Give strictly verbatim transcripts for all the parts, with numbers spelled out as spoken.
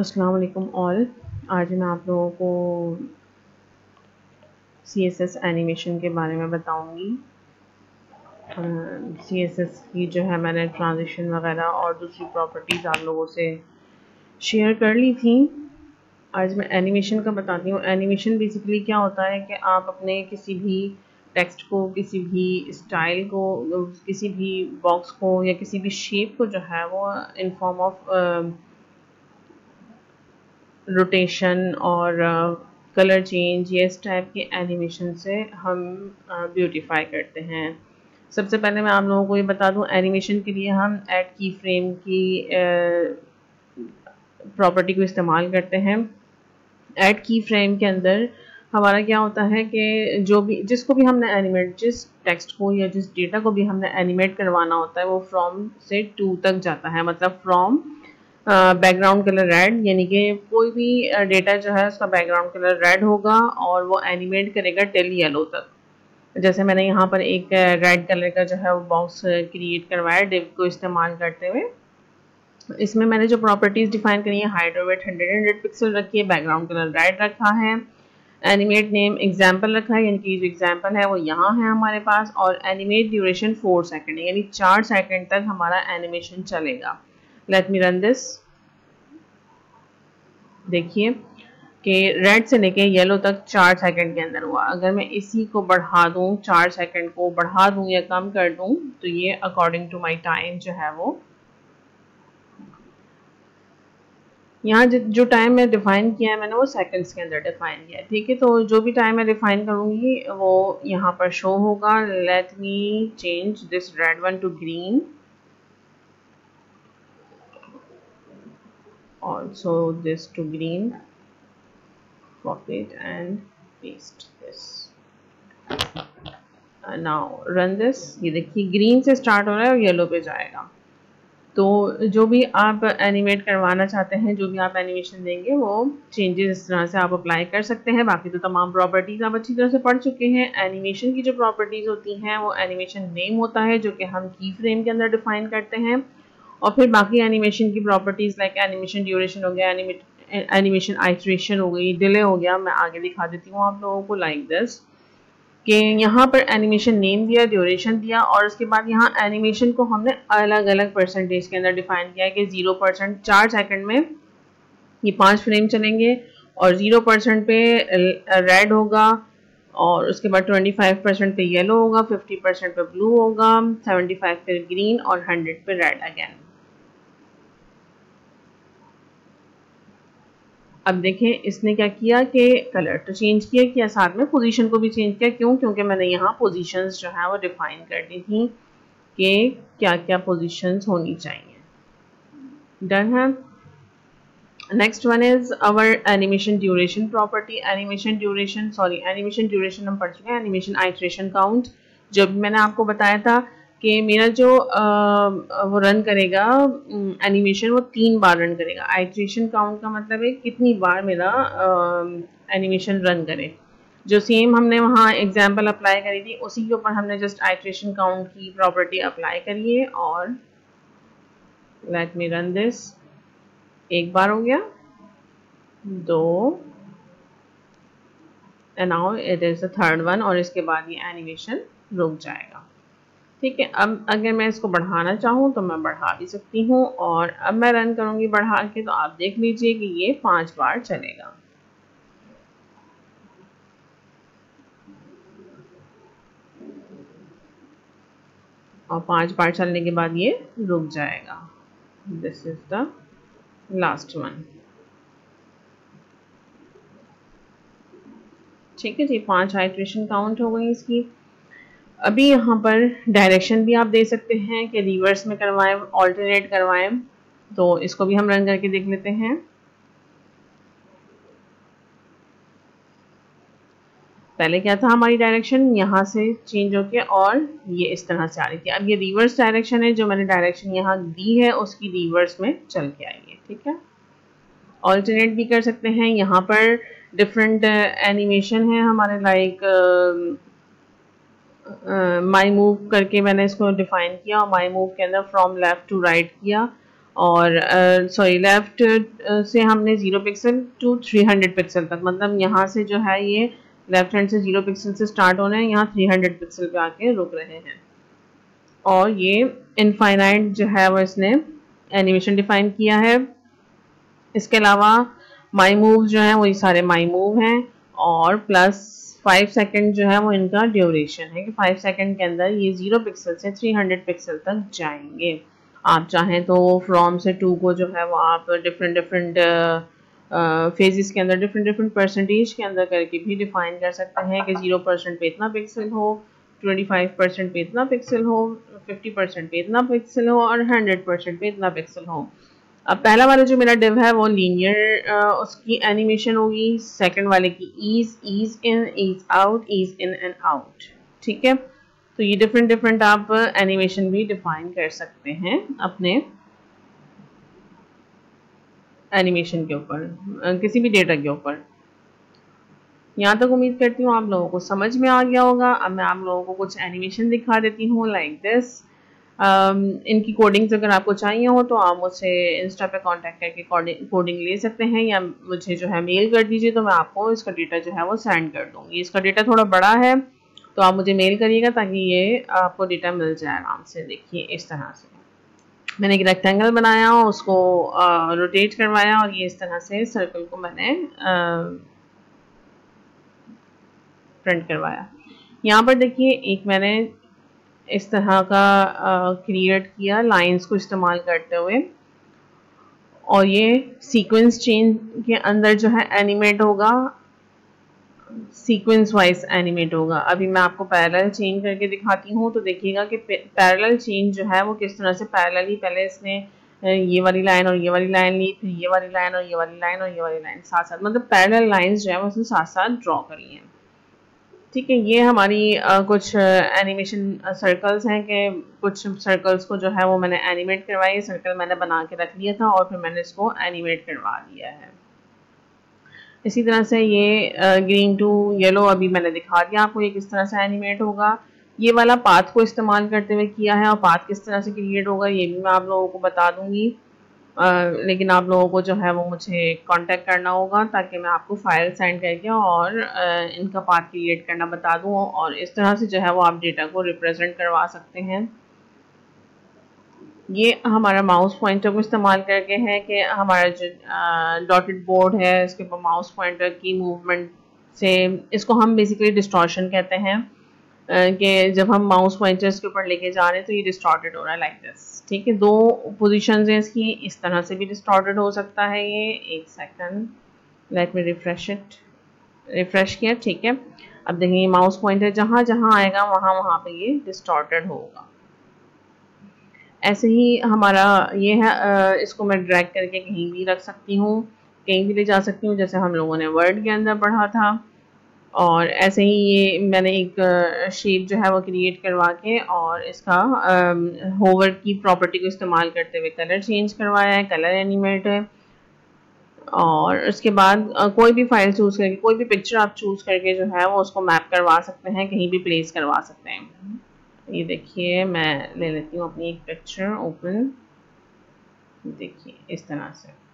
अस्सलाम वालेकुम ऑल। आज मैं आप लोगों को सी एस एस एनिमेशन के बारे में बताऊंगी। सी एस एस की जो है मैंने ट्रांजिशन वगैरह और दूसरी प्रॉपर्टीज़ आप लोगों से शेयर कर ली थी। आज मैं एनिमेशन का बताती हूँ। एनिमेशन बेसिकली क्या होता है कि आप अपने किसी भी टेक्स्ट को, किसी भी स्टाइल को, किसी भी बॉक्स को या किसी भी शेप को जो है वो इन फॉर्म ऑफ रोटेशन और कलर चेंज या इस टाइप के एनिमेशन से हम ब्यूटीफाई करते हैं। सबसे पहले मैं आप लोगों को ये बता दूं, एनिमेशन के लिए हम ऐड की फ्रेम की प्रॉपर्टी को इस्तेमाल करते हैं। ऐड की फ्रेम के अंदर हमारा क्या होता है कि जो भी जिसको भी हमने एनिमेट, जिस टेक्स्ट को या जिस डेटा को भी हमने एनिमेट करवाना होता है वो फ्रॉम से टू तक जाता है। मतलब फ्रॉम बैकग्राउंड कलर रेड, यानी कि कोई भी डेटा जो है उसका बैकग्राउंड कलर रेड होगा और वो एनिमेट करेगा टिल येलो तक। जैसे मैंने यहाँ पर एक रेड कलर का जो है वो बॉक्स क्रिएट करवाया डिव को इस्तेमाल करते हुए। इसमें मैंने जो प्रॉपर्टीज़ डिफाइन करी है, हाइट और वेट हंड्रेड हंड्रेड पिक्सल रखी है, बैकग्राउंड कलर रेड रखा है, एनिमेट नेम एग्जाम्पल रखा है, यानी कि जो एग्जाम्पल है वो यहाँ है हमारे पास, और एनिमेट ड्यूरेशन फोर सेकेंड, यानी चार सेकेंड तक हमारा एनिमेशन चलेगा। Let me run this. देखिए कि रेड से लेके येलो तक चार सेकेंड के अंदर हुआ। अगर मैं इसी को बढ़ा दूँ, चार सेकेंड को बढ़ा दूँ या कम कर दूँ, तो ये अकॉर्डिंग टू माई टाइम जो है वो यहाँ जो टाइम मैं डिफाइन किया है मैंने वो सेकंड्स के अंदर डिफाइन किया है। ठीक है, तो जो भी टाइम मैं डिफाइन करूँगी वो यहाँ पर शो होगा। Let me change this red one to green, also this to green, copy it and paste this. Now run this. ये देखिए ग्रीन से स्टार्ट हो रहा है और येलो पे जाएगा। तो जो भी आप एनिमेट करवाना चाहते हैं, जो भी आप एनिमेशन देंगे, वो चेंजेस इस तरह से आप अप्लाई कर सकते हैं। बाकी तो तमाम प्रॉपर्टीज़ आप अच्छी तरह से पढ़ चुके हैं। एनिमेशन की जो प्रॉपर्टीज़ होती हैं वो एनिमेशन नेम होता है जो कि हम की फ्रेम के अंदर डिफाइन करते हैं, और फिर बाकी एनिमेशन की प्रॉपर्टीज़ लाइक एनिमेशन ड्यूरेशन हो गया, एनिमेट एनिमेशन आइट्रेशन हो गई, डिले हो गया। मैं आगे दिखा देती हूँ आप लोगों को लाइक दिस कि यहाँ पर एनिमेशन नेम दिया, ड्यूरेशन दिया, और उसके बाद यहाँ एनिमेशन को हमने अलग अलग परसेंटेज के अंदर डिफाइन किया है कि जीरो परसेंट चार सेकंड में ये पांच फ्रेम चलेंगे और जीरो परसेंट पे रेड होगा, और उसके बाद ट्वेंटी फाइव परसेंट पे येलो होगा, फिफ्टी परसेंट पे ब्लू होगा, सेवेंटी फाइव पे ग्रीन और हंड्रेड पे रेड अगैन। अब देखें इसने क्या किया कि कलर तो चेंज किया किया साथ में पोजीशन को भी चेंज किया। क्यों? क्योंकि मैंने यहाँ पोजीशंस जो है वो डिफाइन कर दी थी कि क्या क्या पोजीशंस होनी चाहिए। डन है। Next one is our animation duration property. Animation duration sorry animation duration हम पढ़ चुके हैं। एनिमेशन आइट्रेशन काउंट जब मैंने आपको बताया था कि मेरा जो आ, वो रन करेगा एनिमेशन वो तीन बार रन करेगा। आइट्रेशन काउंट का मतलब है कितनी बार मेरा एनिमेशन रन करे। जो सेम हमने वहाँ एग्जाम्पल अप्लाई करी थी उसी के ऊपर हमने जस्ट आइट्रेशन काउंट की प्रॉपर्टी अप्लाई करी है। और लेट मी रन दिस। एक बार हो गया, दो, and now it is the third one, और इसके बाद ये एनिमेशन रुक जाएगा। ठीक है, अब अगर मैं इसको बढ़ाना चाहूँ तो मैं बढ़ा भी सकती हूँ, और अब मैं रन करूँगी बढ़ा के, तो आप देख लीजिए कि ये पांच बार चलेगा। और पांच बार चलने के बाद ये रुक जाएगा। This is the last one. ठीक है जी, पांच आइट्रेशन काउंट हो गई इसकी। अभी यहाँ पर डायरेक्शन भी आप दे सकते हैं कि रिवर्स में करवाएं, ऑल्टरनेट करवाएं, तो इसको भी हम रन करके देख लेते हैं। पहले क्या था हमारी डायरेक्शन, यहाँ से चेंज होके और ये इस तरह से आ रही थी। अब ये रिवर्स डायरेक्शन है, जो मैंने डायरेक्शन यहाँ दी है उसकी रिवर्स में चल के आई है। ठीक है, ऑल्टरनेट भी कर सकते हैं। यहाँ पर डिफरेंट एनिमेशन है हमारे, लाइक माई uh, मूव करके मैंने इसको डिफाइन किया, और माई मूव के अंदर फ्रॉम लेफ़्ट टू राइट किया, और सॉरी लेफ़्ट से हमने zero pixel to three hundred pixel तक, मतलब यहाँ से जो है ये लेफ़्ट हैंड से ज़ीरो पिक्सल से स्टार्ट होना है, यहाँ थ्री हंड्रेड पिक्सल पे आके रुक रहे हैं। और ये इनफाइनाइट जो है वो इसने एनिमेशन डिफाइन किया है। इसके अलावा माई मूव जो है वही सारे माई मूव हैं, और प्लस फाइव सेकेंड जो है वो इनका ड्यूरेशन है कि फाइव सेकेंड के अंदर ये ज़ीरो पिक्सल से थ्री हंड्रेड पिक्सल तक जाएंगे। आप चाहें तो फ्रॉम से टू को जो है वो आप डिफरेंट डिफरेंट फेजेस के अंदर डिफरेंट डिफरेंट परसेंटेज के अंदर करके भी डिफाइन कर सकते हैं कि ज़ीरो परसेंट पे इतना पिक्सल हो, ट्वेंटी फाइव परसेंट पे इतना पिक्सल हो, फिफ्टी परसेंट पे इतना पिक्सल हो और हंड्रेड परसेंट पे इतना पिक्सल हो। अब पहला वाला जो मेरा डिव है वो लीनियर उसकी एनिमेशन होगी, सेकंड वाले की ease ease in ease out ease in and out, ठीक है। तो ये डिफरेंट डिफरेंट आप एनिमेशन भी डिफाइन कर सकते हैं अपने एनिमेशन के ऊपर, किसी भी डेटा के ऊपर। यहाँ तक उम्मीद करती हूँ आप लोगों को समझ में आ गया होगा। अब मैं आप लोगों को कुछ एनिमेशन दिखा देती हूँ लाइक दिस। Um, इनकी कोडिंग्स अगर आपको चाहिए हो तो आप मुझसे इंस्टा पे कांटेक्ट करके कोडिंग ले सकते हैं, या मुझे जो है मेल कर दीजिए तो मैं आपको इसका डेटा जो है वो सेंड कर दूँगी। इसका डेटा थोड़ा बड़ा है तो आप मुझे मेल करिएगा ताकि ये आपको डेटा मिल जाए आराम से। देखिए इस तरह से मैंने एक रेक्टेंगल बनाया, उसको रोटेट करवाया और ये इस तरह से सर्कल को मैंने प्रिंट करवाया। यहाँ पर देखिए एक मैंने इस तरह का क्रिएट किया लाइंस को इस्तेमाल करते हुए, और ये सीक्वेंस चेन के अंदर जो है एनिमेट होगा, सीक्वेंस वाइज एनिमेट होगा। अभी मैं आपको पैरेलल चेन करके दिखाती हूँ तो देखिएगा कि पैरेलल चेन जो है वो किस तरह से पैरेलल ही पहले इसने ये वाली लाइन और ये वाली लाइन ली, फिर ये वाली लाइन और ये वाली लाइन और ये वाली लाइन साथ साथ, मतलब पैरेलल लाइन्स जो है वो उसने साथ साथ ड्रॉ करी हैं, ठीक है। ये हमारी आ, कुछ एनिमेशन सर्कल्स हैं कि कुछ सर्कल्स को जो है वो मैंने एनिमेट करवाई। सर्कल मैंने बना के रख लिया था और फिर मैंने इसको एनिमेट करवा दिया है। इसी तरह से ये ग्रीन टू येलो अभी मैंने दिखा दिया आपको ये किस तरह से एनिमेट होगा। ये वाला पाथ को इस्तेमाल करते हुए किया है, और पाथ किस तरह से क्रिएट होगा ये भी मैं आप लोगों को बता दूँगी, लेकिन आप लोगों को जो है वो मुझे कांटेक्ट करना होगा ताकि मैं आपको फाइल सेंड करके और इनका पाथ क्रिएट करना बता दूँ, और इस तरह से जो है वो आप डेटा को रिप्रेजेंट करवा सकते हैं। ये हमारा माउस पॉइंटर को इस्तेमाल करके है कि हमारा जो डॉटेड बोर्ड है इसके ऊपर माउस पॉइंटर की मूवमेंट से, इसको हम बेसिकली डिस्टॉर्शन कहते हैं कि जब हम माउस पॉइंटर्स के ऊपर लेके जा रहे हैं तो ये डिस्टॉर्टेड हो रहा है लाइक दिस, ठीक है। दो पोजीशंस हैं इसकी, इस तरह से भी डिस्टॉर्टेड हो सकता है ये। एक second let me refresh it, refresh किया, ठीक है। अब देखिए माउस पॉइंटर जहाँ जहाँ आएगा वहाँ वहाँ पे ये डिस्टॉर्टेड होगा। ऐसे ही हमारा ये है, इसको मैं ड्रैग करके कहीं भी रख सकती हूँ, कहीं भी ले जा सकती हूँ, जैसे हम लोगों ने वर्ड के अंदर पढ़ा था। और ऐसे ही ये मैंने एक शेप जो है वो क्रिएट करवा के और इसका होवर की प्रॉपर्टी को इस्तेमाल करते हुए कलर चेंज करवाया है, कलर एनिमेट है। और उसके बाद कोई भी फाइल चूज़ करके, कोई भी पिक्चर आप चूज़ करके जो है वो उसको मैप करवा सकते हैं, कहीं भी प्लेस करवा सकते हैं। ये देखिए मैं ले लेती हूँ अपनी एक पिक्चर ओपन, देखिए इस तरह से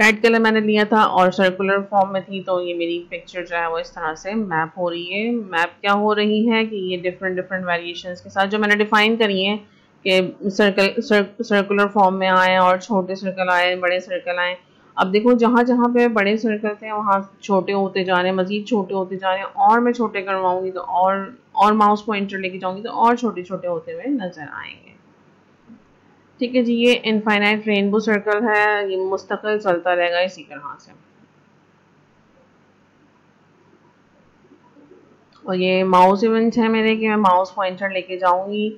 रेड कलर मैंने लिया था और सर्कुलर फॉर्म में थी तो ये मेरी पिक्चर जो है वो इस तरह से मैप हो रही है। मैप क्या हो रही है कि ये डिफरेंट डिफरेंट वेरिएशंस के साथ जो मैंने डिफाइन करी हैं कि सर्कल सर, सर्कुलर फॉर्म में आए और छोटे सर्कल आए, बड़े सर्कल आए। अब देखो जहाँ जहाँ पे बड़े सर्कल थे वहाँ छोटे होते जा रहे हैं, मज़ीद छोटे होते जा रहे हैं, और मैं छोटे करवाऊँगी तो और और माउस पॉइंटर लेके जाऊँगी तो और छोटे छोटे होते हुए नज़र आएंगे, ठीक है जी। ये इनफाइनाइट रेनबो सर्कल है, ये मुस्तकिल चलता रहेगा इसी तरह से। और ये माउस इवेंट है मेरे कि मैं माउस पॉइंटर लेके जाऊंगी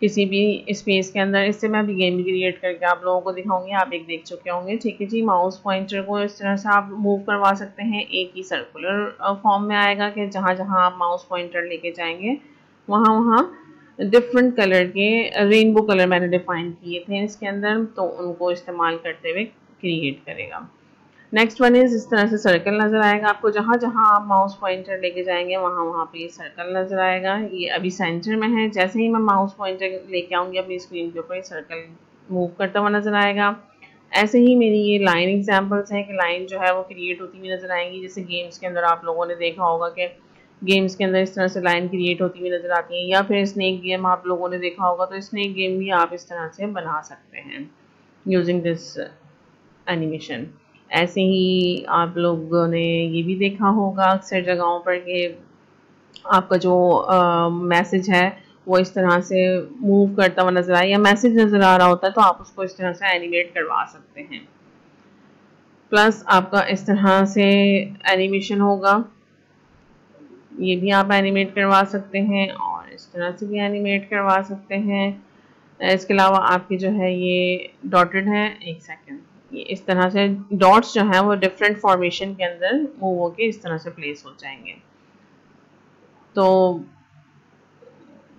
किसी भी स्पेस के अंदर। इससे मैं अभी गेम क्रिएट करके आप लोगों को दिखाऊंगी, आप एक देख चुके होंगे, ठीक है जी। माउस पॉइंटर को इस तरह से आप मूव करवा सकते हैं, एक ही सर्कुलर फॉर्म में आएगा कि जहाँ जहाँ आप माउस पॉइंटर लेके जाएंगे वहाँ वहाँ डिफरेंट कलर के रेनबो कलर मैंने डिफाइन किए थे इसके अंदर, तो उनको इस्तेमाल करते हुए क्रिएट करेगा। नेक्स्ट वन इज़ इस तरह से सर्कल नज़र आएगा आपको, जहाँ जहाँ आप माउस पॉइंटर लेके जाएंगे वहाँ वहाँ पे ये सर्कल नज़र आएगा। ये अभी सेंटर में है, जैसे ही मैं माउस पॉइंटर लेके आऊँगी अपनी स्क्रीन के ऊपर ये सर्कल मूव करता हुआ नजर आएगा। ऐसे ही मेरी ये लाइन एग्जांपल्स हैं कि लाइन जो है वो क्रिएट होती हुई नजर आएंगी। जैसे गेम्स के अंदर आप लोगों ने देखा होगा कि गेम्स के अंदर इस तरह से लाइन क्रिएट होती हुई नजर आती है, या फिर स्नैक गेम आप लोगों ने देखा होगा। तो स्नैक गेम भी आप इस तरह से बना सकते हैं यूजिंग दिस एनिमेशन। ऐसे ही आप लोगों ने ये भी देखा होगा अक्सर जगहों पर कि आपका जो मैसेज है वो इस तरह से मूव करता हुआ नजर आए, या मैसेज नज़र आ रहा होता है तो आप उसको इस तरह से एनिमेट करवा सकते हैं। प्लस आपका इस तरह से एनिमेशन होगा, ये भी आप एनिमेट करवा सकते हैं और इस तरह से भी एनिमेट करवा सकते हैं। इसके अलावा आपके जो है ये डॉटेड है, एक सेकेंड, ये इस तरह से डॉट्स जो हैं वो डिफरेंट फॉर्मेशन के अंदर मूव होके इस तरह से प्लेस हो जाएंगे। तो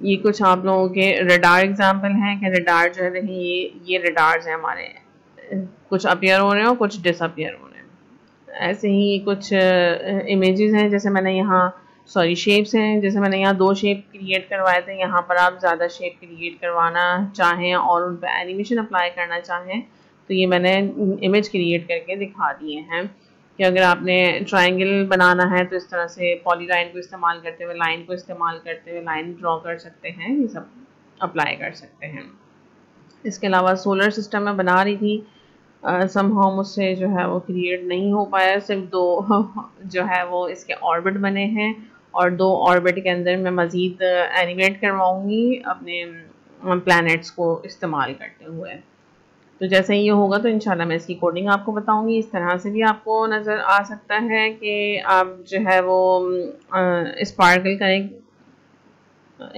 ये कुछ आप लोगों के रडार एग्जांपल हैं कि रडार जो है देखिए ये ये रडार्स हैं हमारे, कुछ अपीयर हो रहे हैं और कुछ डिसअपीयर हो रहे हैं। ऐसे ही कुछ इमेजेस हैं, जैसे मैंने यहाँ सॉरी शेप्स हैं, जैसे मैंने यहाँ दो शेप क्रिएट करवाए थे। यहाँ पर आप ज़्यादा शेप क्रिएट करवाना चाहें और उन पर एनिमेशन अप्लाई करना चाहें तो ये मैंने इमेज क्रिएट करके दिखा दिए हैं कि अगर आपने ट्रायंगल बनाना है तो इस तरह से पॉलीलाइन को इस्तेमाल करते हुए लाइन को इस्तेमाल करते हुए लाइन ड्रॉ कर सकते हैं, ये सब अप्लाई कर सकते हैं। इसके अलावा सोलर सिस्टम में बना रही थी, समहाउ मुझसे जो है वो क्रिएट नहीं हो पाया, सिर्फ दो जो है वो इसके ऑर्बिट बने हैं और दो ऑर्बिट के अंदर मैं मज़ीद एनिमेट करवाऊँगी अपने प्लैनेट्स को इस्तेमाल करते हुए। तो जैसे ये होगा तो इंशाल्लाह मैं इसकी कोडिंग आपको बताऊंगी। इस तरह से भी आपको नज़र आ सकता है कि आप जो है वो स्पार्कल का एक,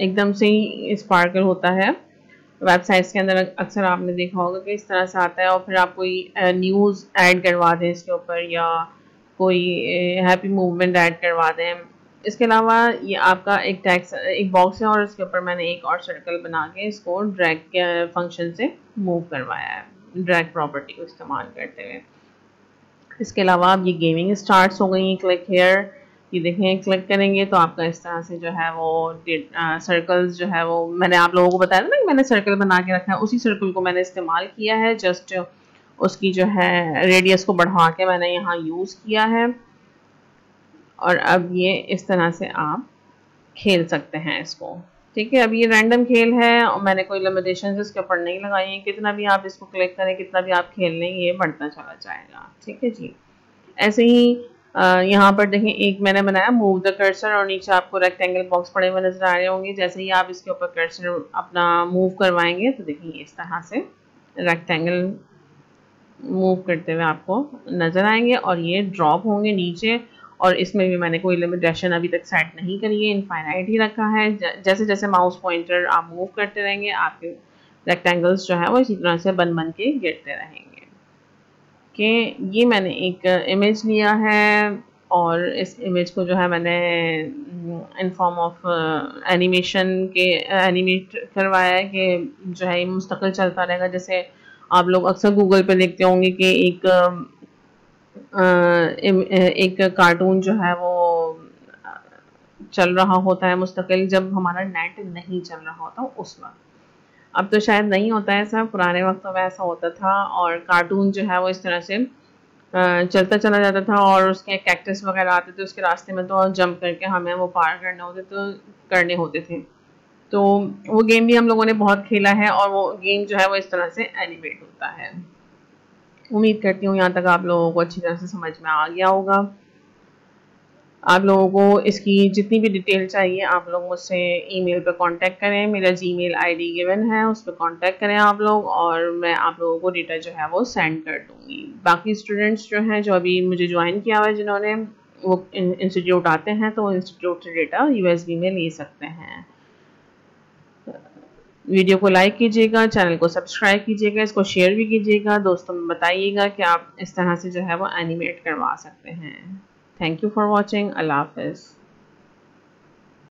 एकदम से ही स्पार्कल होता है। वेबसाइट्स के अंदर अक्सर आपने देखा होगा कि इस तरह से आता है और फिर आप कोई न्यूज़ ऐड करवा दें इसके ऊपर या कोई हैप्पी मूवमेंट ऐड करवा दें। इसके अलावा ये आपका एक टैक्स एक बॉक्स है और इसके ऊपर मैंने एक और सर्कल बना के इसको ड्रैग के फंक्शन से मूव करवाया है, ड्रैग प्रॉपर्टी को इस्तेमाल करते हुए। इसके अलावा अब ये गेमिंग स्टार्ट्स हो गई हैं, क्लिक हेयर, ये देखें क्लिक करेंगे तो आपका इस तरह से जो है वो आ, सर्कल्स जो है वो मैंने आप लोगों को बताया था ना कि मैंने सर्कल बना के रखा है, उसी सर्कल को मैंने इस्तेमाल किया है, जस्ट उसकी जो है रेडियस को बढ़ा के मैंने यहाँ यूज़ किया है। और अब ये इस तरह से आप खेल सकते हैं इसको, ठीक है। अब ये रैंडम खेल है और मैंने कोई लिमिटेशंस इसके ऊपर नहीं लगाई हैं, कितना भी आप इसको क्लिक करें कितना भी आप खेल लें ये बढ़ता चला जाएगा, ठीक है जी। ऐसे ही यहाँ पर देखें एक मैंने बनाया मूव द कर्सर और नीचे आपको रेक्टेंगल बॉक्स पड़े हुए नजर आ रहे होंगे। जैसे ही आप इसके ऊपर कर्सर अपना मूव करवाएंगे तो देखिए इस तरह से रेक्टेंगल मूव करते हुए आपको नजर आएंगे और ये ड्रॉप होंगे नीचे। और इसमें भी मैंने कोई लिमिटेशन अभी तक सेट नहीं करी है, इनफाइनाइट ही रखा है। जैसे जैसे माउस पॉइंटर आप मूव करते रहेंगे आपके रेक्टेंगल्स जो है वो इसी तरह से बन बन के गिरते रहेंगे। कि ये मैंने एक इमेज लिया है और इस इमेज को जो है मैंने इन फॉर्म ऑफ एनिमेशन के एनिमेट करवाया है कि जो है मुस्तकिल चलता रहेगा। जैसे आप लोग अक्सर गूगल पर देखते होंगे कि एक आ, एक कार्टून जो है वो चल रहा होता है मुस्तकिल, जब हमारा नेट नहीं चल रहा होता उस वक्त। अब तो शायद नहीं होता है ऐसा, पुराने वक्तों में ऐसा होता था और कार्टून जो है वो इस तरह से चलता चला जाता था और उसके कैक्टस वगैरह आते थे उसके रास्ते में, तो जंप करके हमें वो पार करने होते तो करने होते थे। तो वो गेम भी हम लोगों ने बहुत खेला है और वो गेम जो है वो इस तरह से एनिमेट होता है। उम्मीद करती हूँ यहाँ तक आप लोगों को अच्छी तरह से समझ में आ गया होगा। आप लोगों को इसकी जितनी भी डिटेल चाहिए आप लोग मुझसे ईमेल पर कांटेक्ट करें, मेरा जीमेल आईडी गिवन है उस पर कांटेक्ट करें आप लोग और मैं आप लोगों को डेटा जो है वो सेंड कर दूँगी। बाकी स्टूडेंट्स जो हैं जो अभी मुझे ज्वाइन किया हुआ है जिन्होंने वो इंस्टीट्यूट आते हैं तो इंस्टीट्यूट से डेटा यू एस बी में ले सकते हैं। वीडियो को लाइक कीजिएगा, चैनल को सब्सक्राइब कीजिएगा, इसको शेयर भी कीजिएगा, दोस्तों में बताइएगा कि आप इस तरह से जो है वो एनिमेट करवा सकते हैं। थैंक यू फॉर वॉचिंग, अल्लाह हाफिज़।